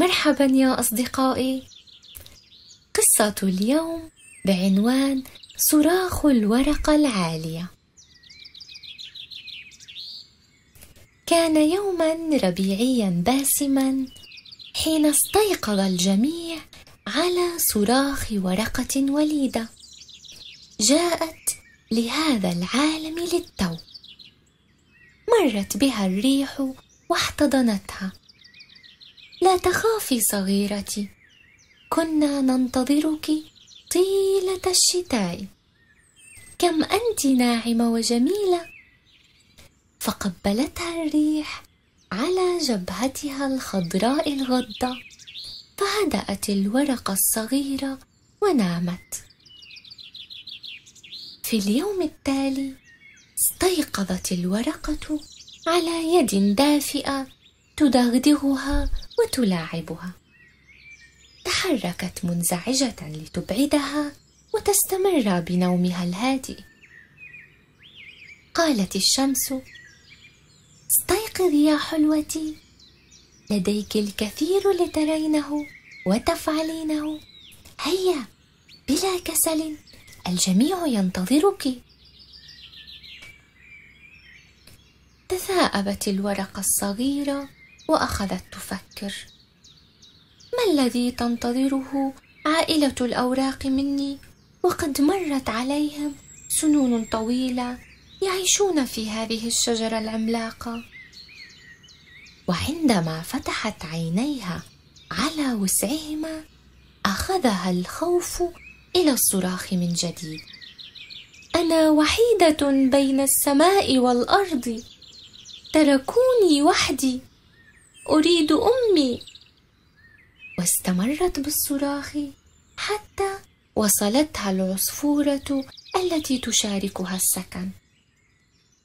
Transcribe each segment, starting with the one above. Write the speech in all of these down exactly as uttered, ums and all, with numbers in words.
مرحبا يا أصدقائي. قصة اليوم بعنوان صراخ الورقة العالية. كان يوما ربيعيا باسما حين استيقظ الجميع على صراخ ورقة وليدة جاءت لهذا العالم للتو. مرت بها الريح واحتضنتها. لا تخافي صغيرتي، كنا ننتظرك طيلة الشتاء، كم أنت ناعمة وجميلة. فقبلتها الريح على جبهتها الخضراء الغضة، فهدأت الورقة الصغيرة ونامت. في اليوم التالي استيقظت الورقة على يد دافئة تدغدغها وتلاعبها. تحركت منزعجة لتبعدها وتستمر بنومها الهادئ. قالت الشمس: استيقظي يا حلوتي، لديك الكثير لترينه وتفعلينه، هيا بلا كسل، الجميع ينتظرك. تثاءبت الورقة الصغيرة وأخذت تفكر: ما الذي تنتظره عائلة الأوراق مني وقد مرت عليهم سنون طويلة يعيشون في هذه الشجرة العملاقة؟ وعندما فتحت عينيها على وسعهما أخذها الخوف إلى الصراخ من جديد: أنا وحيدة بين السماء والأرض، تركوني وحدي، أريد أمي. واستمرت بالصراخ حتى وصلتها العصفورة التي تشاركها السكن،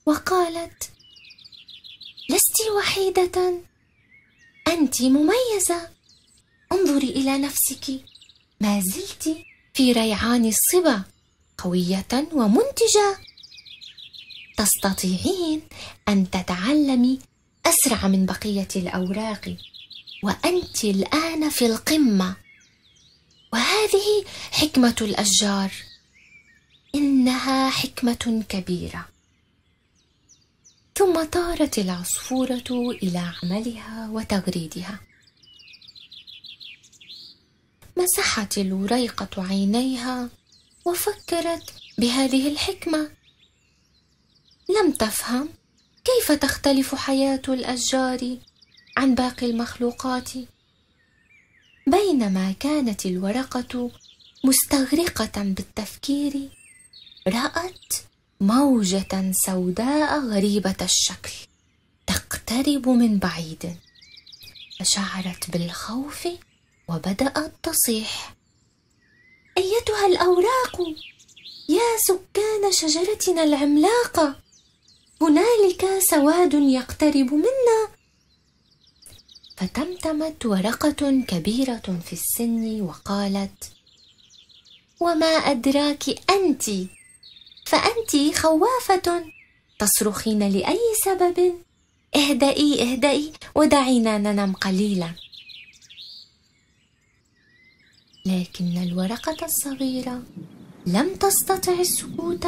وقالت: لست وحيدة، أنت مميزة، انظري إلى نفسك، ما زلت في ريعان الصبا، قوية ومنتجة، تستطيعين أن تتعلمي أسرع من بقية الأوراق، وأنت الآن في القمة، وهذه حكمة الأشجار، إنها حكمة كبيرة. ثم طارت العصفورة إلى عملها وتغريدها. مسحت الوريقة عينيها وفكرت بهذه الحكمة. لم تفهم كيف تختلف حياة الأشجار عن باقي المخلوقات. بينما كانت الورقة مستغرقة بالتفكير، رأت موجة سوداء غريبة الشكل تقترب من بعيد، فشعرت بالخوف وبدأت تصيح: أيتها الأوراق، يا سكان شجرتنا العملاقة، هنالك سواد يقترب منا. فتمتمت ورقة كبيرة في السن وقالت: وما أدراك أنت، فأنت خوافة، تصرخين لأي سبب، اهدئي اهدئي ودعينا ننم قليلا. لكن الورقة الصغيرة لم تستطع السكوت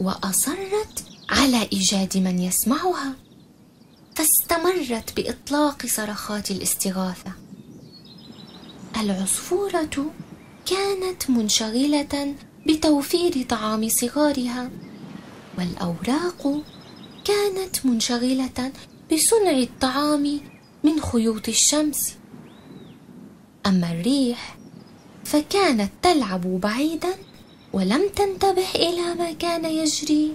وأصرت على إيجاد من يسمعها، فاستمرت بإطلاق صرخات الاستغاثة. العصفورة كانت منشغلة بتوفير طعام صغارها، والأوراق كانت منشغلة بصنع الطعام من خيوط الشمس. أما الريح فكانت تلعب بعيدا ولم تنتبه إلى ما كان يجري.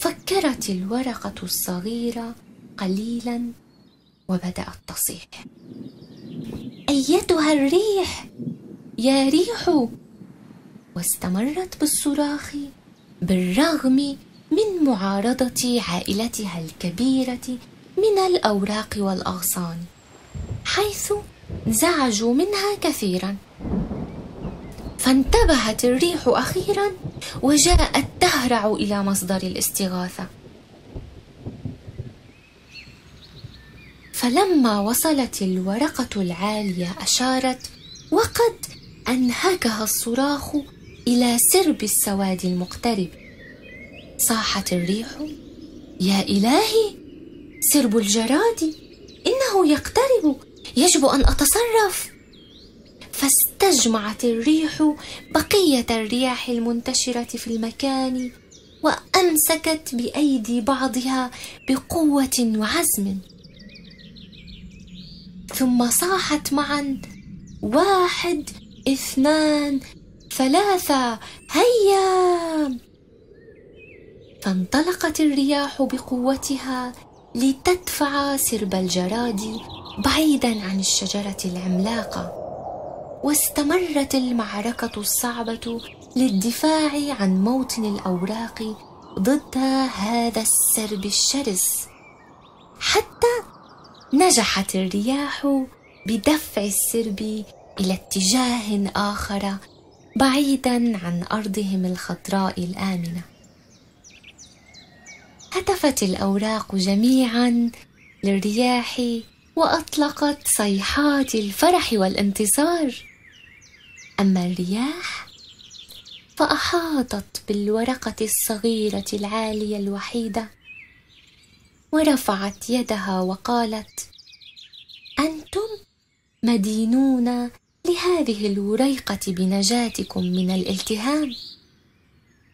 فكرت الورقة الصغيرة قليلا وبدأت تصيح: أيتها الريح، يا ريح. واستمرت بالصراخ بالرغم من معارضة عائلتها الكبيرة من الأوراق والأغصان، حيث انزعجوا منها كثيرا. فانتبهت الريح أخيرا وجاءت تهرع إلى مصدر الاستغاثة، فلما وصلت الورقة العالية أشارت، وقد أنهكها الصراخ إلى سرب السواد المقترب. صاحت الريح: يا إلهي، سرب الجراد، إنه يقترب، يجب أن أتصرف. فاستجمعت الريح بقية الرياح المنتشرة في المكان وأمسكت بأيدي بعضها بقوة وعزم، ثم صاحت معا: واحد، اثنان، ثلاثة، هيا! فانطلقت الرياح بقوتها لتدفع سرب الجراد بعيدا عن الشجرة العملاقة. واستمرت المعركة الصعبة للدفاع عن موطن الأوراق ضد هذا السرب الشرس، حتى نجحت الرياح بدفع السرب إلى اتجاه آخر بعيدا عن أرضهم الخضراء الآمنة. هتفت الأوراق جميعا للرياح وأطلقت صيحات الفرح والانتصار. أما الرياح فأحاطت بالورقة الصغيرة العالية الوحيدة، ورفعت يدها وقالت: أنتم مدينون لهذه الوريقة بنجاتكم من الالتهام.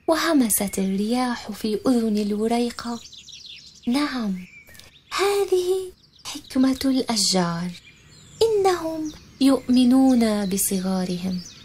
وهمست الرياح في أذن الوريقة: نعم، هذه حكمة الأشجار، إنهم يؤمنون بصغارهم.